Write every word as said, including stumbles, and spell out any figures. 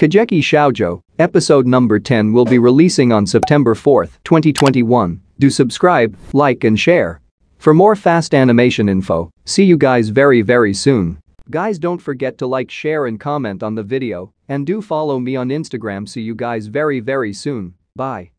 Kageki Shoujo, episode number ten will be releasing on September fourth, twenty twenty-one. Do subscribe, like and share. For more fast animation info, see you guys very very soon. Guys, don't forget to like, share and comment on the video, and do follow me on Instagram. See you guys very very soon. Bye.